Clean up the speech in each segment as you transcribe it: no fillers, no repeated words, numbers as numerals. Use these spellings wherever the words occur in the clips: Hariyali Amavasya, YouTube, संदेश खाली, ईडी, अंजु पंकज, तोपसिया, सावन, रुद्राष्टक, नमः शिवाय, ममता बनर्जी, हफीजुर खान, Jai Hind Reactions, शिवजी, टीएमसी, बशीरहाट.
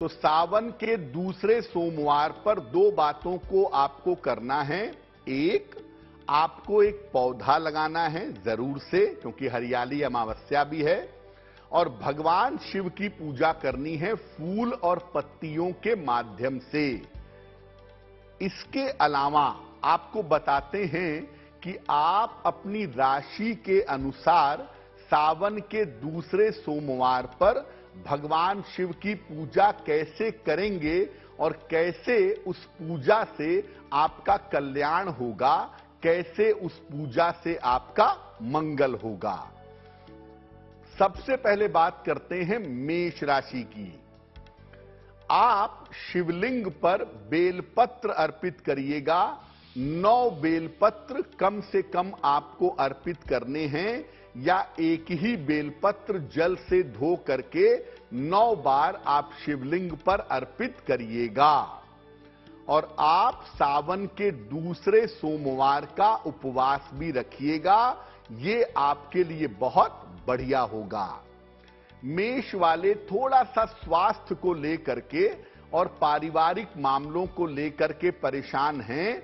तो सावन के दूसरे सोमवार पर दो बातों को आपको करना है। एक, आपको एक पौधा लगाना है जरूर से, क्योंकि हरियाली अमावस्या भी है, और भगवान शिव की पूजा करनी है फूल और पत्तियों के माध्यम से। इसके अलावा आपको बताते हैं कि आप अपनी राशि के अनुसार सावन के दूसरे सोमवार पर भगवान शिव की पूजा कैसे करेंगे और कैसे उस पूजा से आपका कल्याण होगा, कैसे उस पूजा से आपका मंगल होगा। सबसे पहले बात करते हैं मेष राशि की। आप शिवलिंग पर बेलपत्र अर्पित करिएगा। 9 बेलपत्र कम से कम आपको अर्पित करने हैं, या एक ही बेलपत्र जल से धो करके 9 बार आप शिवलिंग पर अर्पित करिएगा। और आप सावन के दूसरे सोमवार का उपवास भी रखिएगा, ये आपके लिए बहुत बढ़िया होगा। मेष वाले थोड़ा सा स्वास्थ्य को लेकर के और पारिवारिक मामलों को लेकर के परेशान हैं,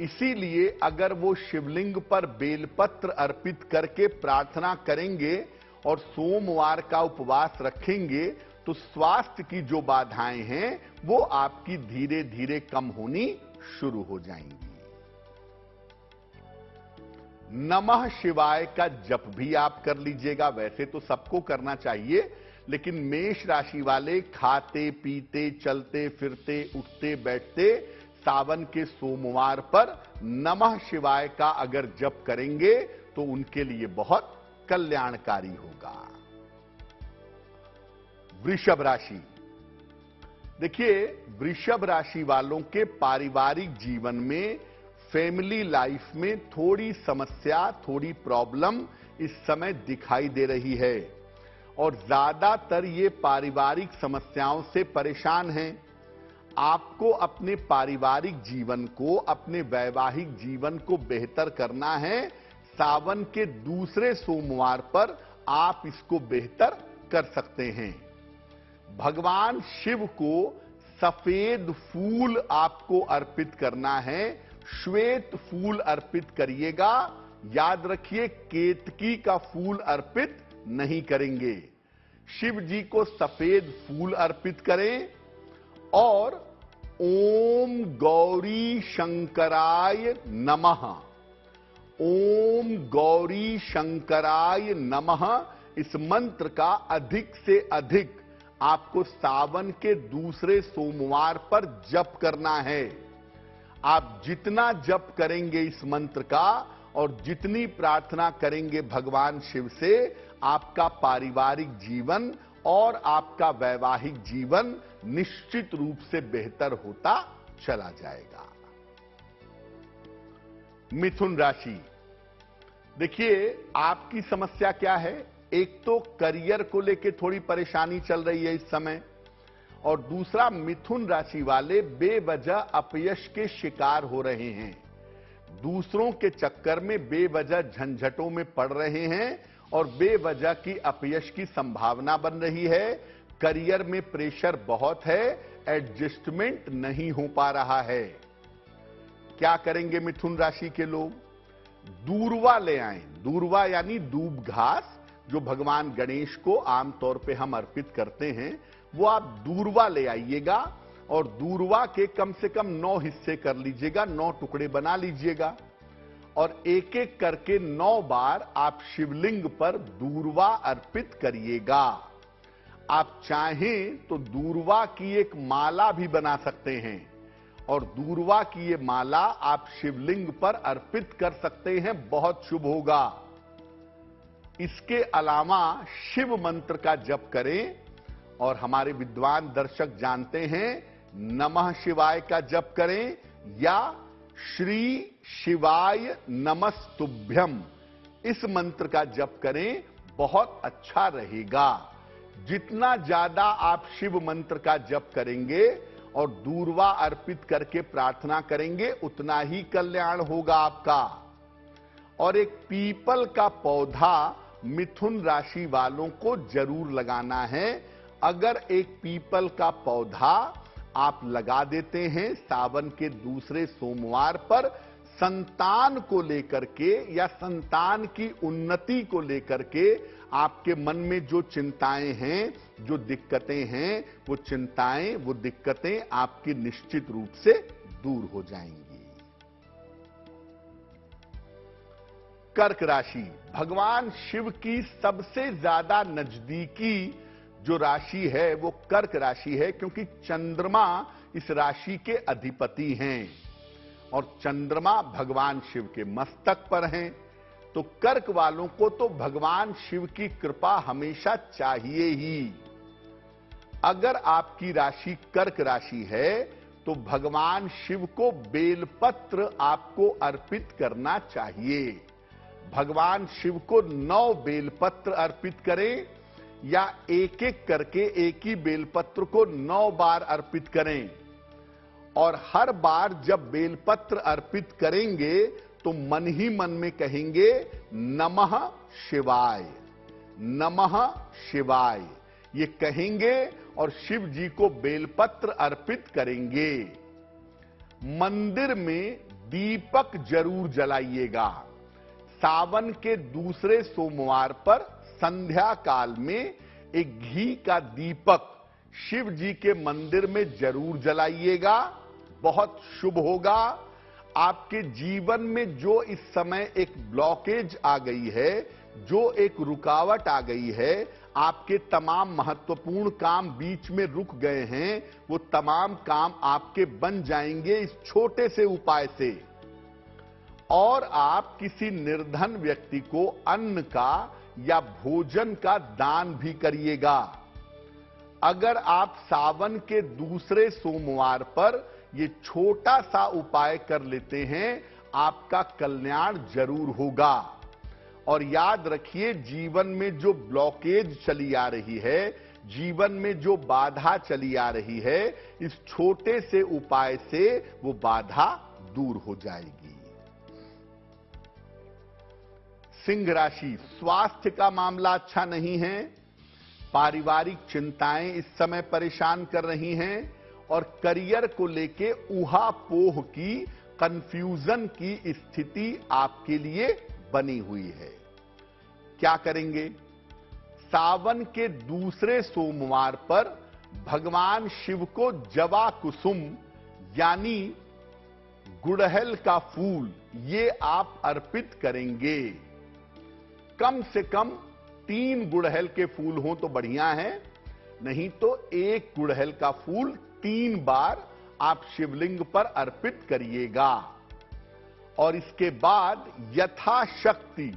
इसीलिए अगर वो शिवलिंग पर बेलपत्र अर्पित करके प्रार्थना करेंगे और सोमवार का उपवास रखेंगे तो स्वास्थ्य की जो बाधाएं हैं वो आपकी धीरे धीरे कम होनी शुरू हो जाएंगी। नमः शिवाय का जप भी आप कर लीजिएगा, वैसे तो सबको करना चाहिए, लेकिन मेष राशि वाले खाते पीते चलते फिरते उठते बैठते सावन के सोमवार पर नमः शिवाय का अगर जप करेंगे तो उनके लिए बहुत कल्याणकारी होगा। वृषभ राशि, देखिए वृषभ राशि वालों के पारिवारिक जीवन में, फैमिली लाइफ में थोड़ी समस्या, थोड़ी प्रॉब्लम इस समय दिखाई दे रही है, और ज्यादातर ये पारिवारिक समस्याओं से परेशान हैं। आपको अपने पारिवारिक जीवन को, अपने वैवाहिक जीवन को बेहतर करना है। सावन के दूसरे सोमवार पर आप इसको बेहतर कर सकते हैं। भगवान शिव को सफेद फूल आपको अर्पित करना है, श्वेत फूल अर्पित करिएगा। याद रखिए, केतकी का फूल अर्पित नहीं करेंगे। शिव जी को सफेद फूल अर्पित करें और ओम गौरी शंकराय नमः, ओम गौरी शंकराय नमः, इस मंत्र का अधिक से अधिक आपको सावन के दूसरे सोमवार पर जप करना है। आप जितना जप करेंगे इस मंत्र का और जितनी प्रार्थना करेंगे भगवान शिव से, आपका पारिवारिक जीवन और आपका वैवाहिक जीवन निश्चित रूप से बेहतर होता चला जाएगा। मिथुन राशि, देखिए आपकी समस्या क्या है, एक तो करियर को लेकर थोड़ी परेशानी चल रही है इस समय, और दूसरा मिथुन राशि वाले बेवजह अपयश के शिकार हो रहे हैं, दूसरों के चक्कर में बेवजह झंझटों में पड़ रहे हैं और बेवजह की अपयश की संभावना बन रही है। करियर में प्रेशर बहुत है, एडजस्टमेंट नहीं हो पा रहा है। क्या करेंगे मिथुन राशि के लोग, दूर्वा ले आए। दूर्वा यानी दूब घास, जो भगवान गणेश को आमतौर पे हम अर्पित करते हैं, वो आप दूर्वा ले आइएगा और दूर्वा के कम से कम 9 हिस्से कर लीजिएगा, 9 टुकड़े बना लीजिएगा, और एक एक करके 9 बार आप शिवलिंग पर दूर्वा अर्पित करिएगा। आप चाहें तो दूर्वा की एक माला भी बना सकते हैं, और दूर्वा की ये माला आप शिवलिंग पर अर्पित कर सकते हैं, बहुत शुभ होगा। इसके अलावा शिव मंत्र का जप करें, और हमारे विद्वान दर्शक जानते हैं, नमः शिवाय का जप करें या श्री शिवाय नमस्तुभ्यम, इस मंत्र का जप करें, बहुत अच्छा रहेगा। जितना ज्यादा आप शिव मंत्र का जप करेंगे और दूर्वा अर्पित करके प्रार्थना करेंगे, उतना ही कल्याण होगा आपका। और एक पीपल का पौधा मिथुन राशि वालों को जरूर लगाना है। अगर एक पीपल का पौधा आप लगा देते हैं सावन के दूसरे सोमवार पर संतान को लेकर के या संतान की उन्नति को लेकर के आपके मन में जो चिंताएं हैं, जो दिक्कतें हैं, वो चिंताएं, वो दिक्कतें आपकी निश्चित रूप से दूर हो जाएंगी। कर्क राशि, भगवान शिव की सबसे ज्यादा नजदीकी जो राशि है वो कर्क राशि है, क्योंकि चंद्रमा इस राशि के अधिपति हैं और चंद्रमा भगवान शिव के मस्तक पर हैं, तो कर्क वालों को तो भगवान शिव की कृपा हमेशा चाहिए ही। अगर आपकी राशि कर्क राशि है तो भगवान शिव को बेलपत्र आपको अर्पित करना चाहिए। भगवान शिव को 9 बेलपत्र अर्पित करें या एक एक करके एक ही बेलपत्र को 9 बार अर्पित करें, और हर बार जब बेलपत्र अर्पित करेंगे तो मन ही मन में कहेंगे नमः शिवाय, नमः शिवाय, ये कहेंगे और शिव जी को बेलपत्र अर्पित करेंगे। मंदिर में दीपक जरूर जलाइएगा। सावन के दूसरे सोमवार पर संध्या काल में एक घी का दीपक शिव जी के मंदिर में जरूर जलाइएगा, बहुत शुभ होगा। आपके जीवन में जो इस समय एक ब्लॉकेज आ गई है, जो एक रुकावट आ गई है, आपके तमाम महत्वपूर्ण काम बीच में रुक गए हैं, वो तमाम काम आपके बन जाएंगे इस छोटे से उपाय से। और आप किसी निर्धन व्यक्ति को अन्न का या भोजन का दान भी करिएगा। अगर आप सावन के दूसरे सोमवार पर ये छोटा सा उपाय कर लेते हैं, आपका कल्याण जरूर होगा। और याद रखिए, जीवन में जो ब्लॉकेज चली आ रही है, जीवन में जो बाधा चली आ रही है, इस छोटे से उपाय से वो बाधा दूर हो जाएगी। सिंह राशि, स्वास्थ्य का मामला अच्छा नहीं है, पारिवारिक चिंताएं इस समय परेशान कर रही हैं और करियर को लेके ऊहापोह की, कंफ्यूजन की स्थिति आपके लिए बनी हुई है। क्या करेंगे? सावन के दूसरे सोमवार पर भगवान शिव को जवा कुसुम यानी गुड़हल का फूल ये आप अर्पित करेंगे। कम से कम 3 गुड़हल के फूल हों तो बढ़िया है, नहीं तो 1 गुड़हल का फूल 3 बार आप शिवलिंग पर अर्पित करिएगा। और इसके बाद यथाशक्ति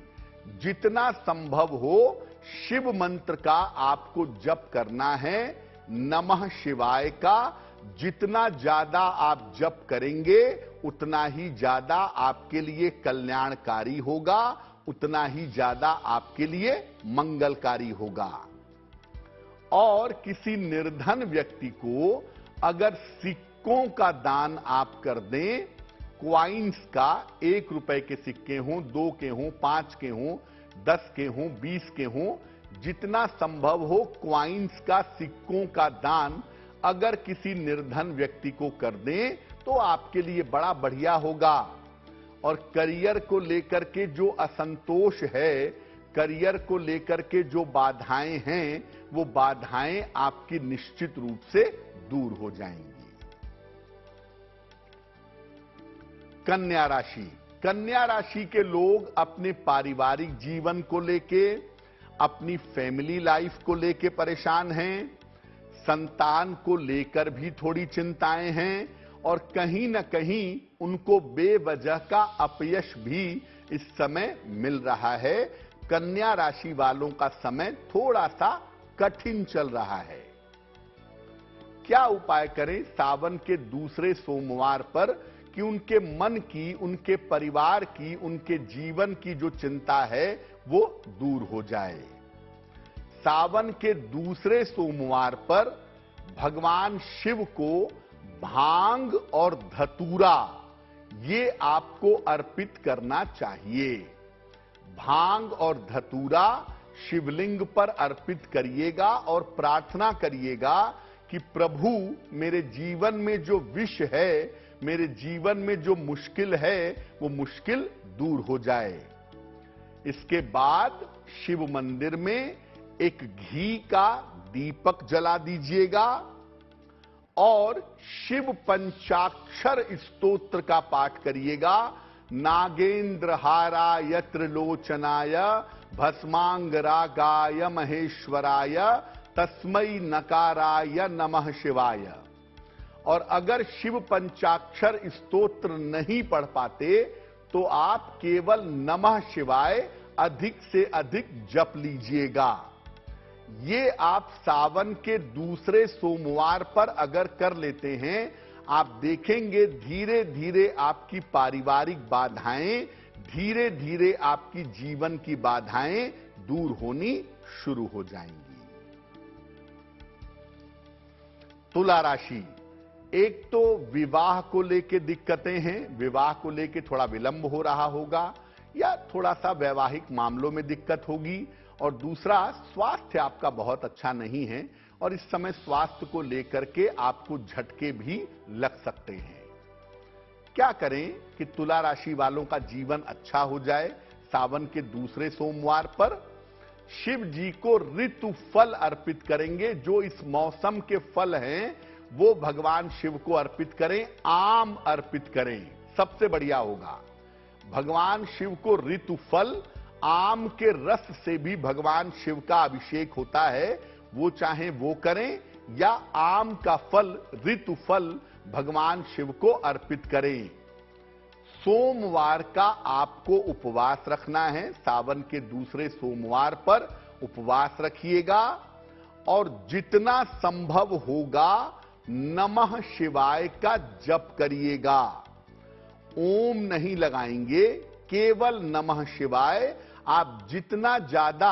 जितना संभव हो शिव मंत्र का आपको जप करना है, नमः शिवाय का। जितना ज्यादा आप जप करेंगे उतना ही ज्यादा आपके लिए कल्याणकारी होगा, उतना ही ज्यादा आपके लिए मंगलकारी होगा। और किसी निर्धन व्यक्ति को अगर सिक्कों का दान आप कर दें, क्वाइंस का, 1 रुपए के सिक्के हों, 2 के हों, 5 के हों, 10 के हों, 20 के हों, जितना संभव हो क्वाइंस का, सिक्कों का दान अगर किसी निर्धन व्यक्ति को कर दें तो आपके लिए बड़ा बढ़िया होगा। और करियर को लेकर के जो असंतोष है, करियर को लेकर के जो बाधाएं हैं, वो बाधाएं आपकी निश्चित रूप से दूर हो जाएंगी। कन्या राशि, कन्या राशि के लोग अपने पारिवारिक जीवन को लेके, अपनी फैमिली लाइफ को लेके परेशान हैं, संतान को लेकर भी थोड़ी चिंताएं हैं और कहीं न कहीं उनको बेवजह का अपयश भी इस समय मिल रहा है। कन्या राशि वालों का समय थोड़ा सा कठिन चल रहा है। क्या उपाय करें सावन के दूसरे सोमवार पर कि उनके मन की, उनके परिवार की, उनके जीवन की जो चिंता है वो दूर हो जाए? सावन के दूसरे सोमवार पर भगवान शिव को भांग और धतूरा ये आपको अर्पित करना चाहिए। भांग और धतूरा शिवलिंग पर अर्पित करिएगा और प्रार्थना करिएगा कि प्रभु मेरे जीवन में जो विष है, मेरे जीवन में जो मुश्किल है, वो मुश्किल दूर हो जाए। इसके बाद शिव मंदिर में एक घी का दीपक जला दीजिएगा और शिव पंचाक्षर स्तोत्र का पाठ करिएगा। नागेंद्र हाराय त्रिलोचनाय भस्मांगरागाय महेश्वराय तस्मै नकाराय नमः शिवाय। और अगर शिव पंचाक्षर स्तोत्र नहीं पढ़ पाते तो आप केवल नमः शिवाय अधिक से अधिक जप लीजिएगा। ये आप सावन के दूसरे सोमवार पर अगर कर लेते हैं, आप देखेंगे धीरे धीरे आपकी पारिवारिक बाधाएं, धीरे धीरे आपकी जीवन की बाधाएं दूर होनी शुरू हो जाएंगी। तुला राशि, एक तो विवाह को लेके दिक्कतें हैं, विवाह को लेके थोड़ा विलंब हो रहा होगा या थोड़ा सा वैवाहिक मामलों में दिक्कत होगी। और दूसरा, स्वास्थ्य आपका बहुत अच्छा नहीं है और इस समय स्वास्थ्य को लेकर के आपको झटके भी लग सकते हैं। क्या करें कि तुला राशि वालों का जीवन अच्छा हो जाए। सावन के दूसरे सोमवार पर शिव जी को ऋतु फल अर्पित करेंगे। जो इस मौसम के फल हैं वो भगवान शिव को अर्पित करें, आम अर्पित करें, सबसे बढ़िया होगा। भगवान शिव को ऋतु फल, आम के रस से भी भगवान शिव का अभिषेक होता है, वो चाहे वो करें या आम का फल, ऋतु फल भगवान शिव को अर्पित करें। सोमवार का आपको उपवास रखना है, सावन के दूसरे सोमवार पर उपवास रखिएगा और जितना संभव होगा नमः शिवाय का जप करिएगा। ओम नहीं लगाएंगे, केवल नमः शिवाय। आप जितना ज्यादा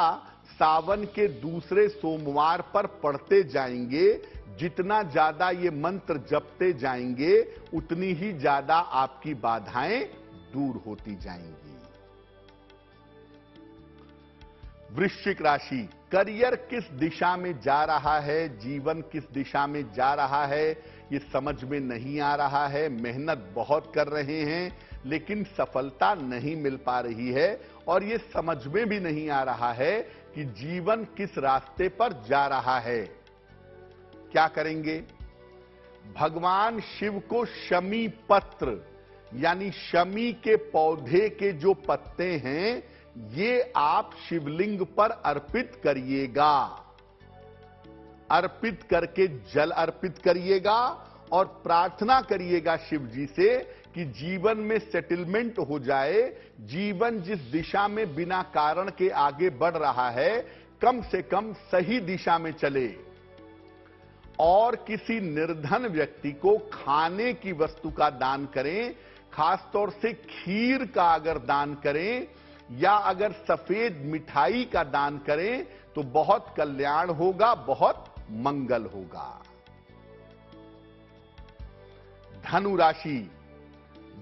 सावन के दूसरे सोमवार पर पढ़ते जाएंगे, जितना ज्यादा ये मंत्र जपते जाएंगे, उतनी ही ज्यादा आपकी बाधाएं दूर होती जाएंगी। वृश्चिक राशि, करियर किस दिशा में जा रहा है, जीवन किस दिशा में जा रहा है, ये समझ में नहीं आ रहा है। मेहनत बहुत कर रहे हैं लेकिन सफलता नहीं मिल पा रही है और ये समझ में भी नहीं आ रहा है कि जीवन किस रास्ते पर जा रहा है। क्या करेंगे? भगवान शिव को शमी पत्र यानी शमी के पौधे के जो पत्ते हैं ये आप शिवलिंग पर अर्पित करिएगा। अर्पित करके जल अर्पित करिएगा और प्रार्थना करिएगा शिवजी से कि जीवन में सेटलमेंट हो जाए। जीवन जिस दिशा में बिना कारण के आगे बढ़ रहा है, कम से कम सही दिशा में चले। और किसी निर्धन व्यक्ति को खाने की वस्तु का दान करें, खासतौर से खीर का अगर दान करें या अगर सफेद मिठाई का दान करें तो बहुत कल्याण होगा, बहुत मंगल होगा। धनु राशि,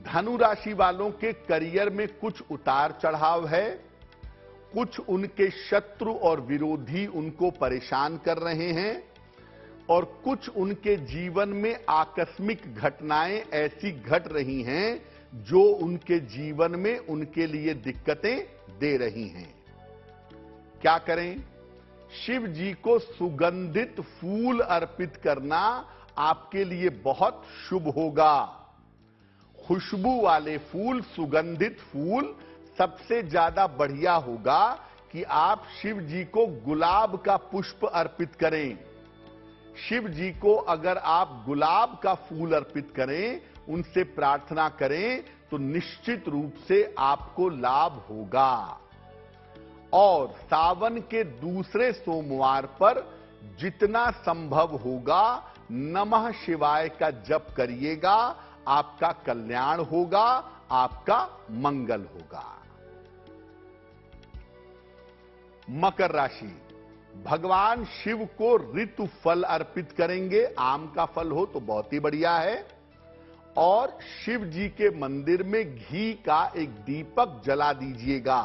धनु राशि वालों के करियर में कुछ उतार चढ़ाव है, कुछ उनके शत्रु और विरोधी उनको परेशान कर रहे हैं और कुछ उनके जीवन में आकस्मिक घटनाएं ऐसी घट रही हैं जो उनके जीवन में उनके लिए दिक्कतें दे रही हैं। क्या करें? शिव जी को सुगंधित फूल अर्पित करना आपके लिए बहुत शुभ होगा। खुशबू वाले फूल, सुगंधित फूल सबसे ज्यादा बढ़िया होगा कि आप शिव जी को गुलाब का पुष्प अर्पित करें। शिव जी को अगर आप गुलाब का फूल अर्पित करें, उनसे प्रार्थना करें तो निश्चित रूप से आपको लाभ होगा। और सावन के दूसरे सोमवार पर जितना संभव होगा नमः शिवाय का जप करिएगा, आपका कल्याण होगा, आपका मंगल होगा। मकर राशि, भगवान शिव को ऋतु फल अर्पित करेंगे, आम का फल हो तो बहुत ही बढ़िया है। और शिव जी के मंदिर में घी का एक दीपक जला दीजिएगा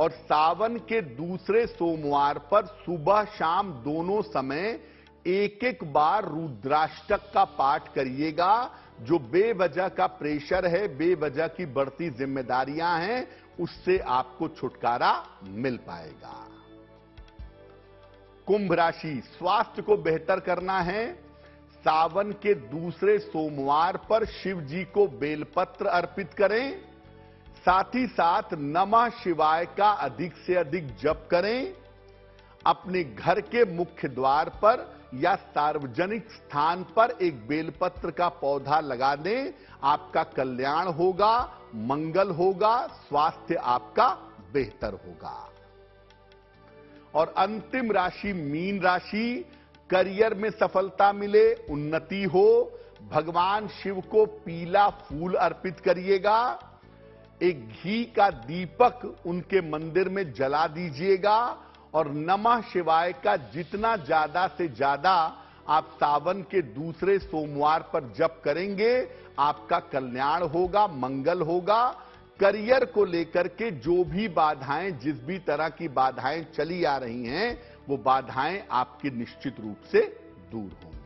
और सावन के दूसरे सोमवार पर सुबह शाम दोनों समय एक एक बार रुद्राष्टक का पाठ करिएगा। जो बेवजह का प्रेशर है, बेवजह की बढ़ती जिम्मेदारियां हैं, उससे आपको छुटकारा मिल पाएगा। कुंभ राशि, स्वास्थ्य को बेहतर करना है। सावन के दूसरे सोमवार पर शिवजी को बेलपत्र अर्पित करें, साथ ही साथ नमः शिवाय का अधिक से अधिक जप करें। अपने घर के मुख्य द्वार पर या सार्वजनिक स्थान पर एक बेलपत्र का पौधा लगा दें। आपका कल्याण होगा, मंगल होगा, स्वास्थ्य आपका बेहतर होगा। और अंतिम राशि मीन राशि, करियर में सफलता मिले, उन्नति हो। भगवान शिव को पीला फूल अर्पित करिएगा, एक घी का दीपक उनके मंदिर में जला दीजिएगा और नमः शिवाय का जितना ज्यादा से ज्यादा आप सावन के दूसरे सोमवार पर जप करेंगे, आपका कल्याण होगा, मंगल होगा। करियर को लेकर के जो भी बाधाएं, जिस भी तरह की बाधाएं चली आ रही हैं, वो बाधाएं आपकी निश्चित रूप से दूर होंगी।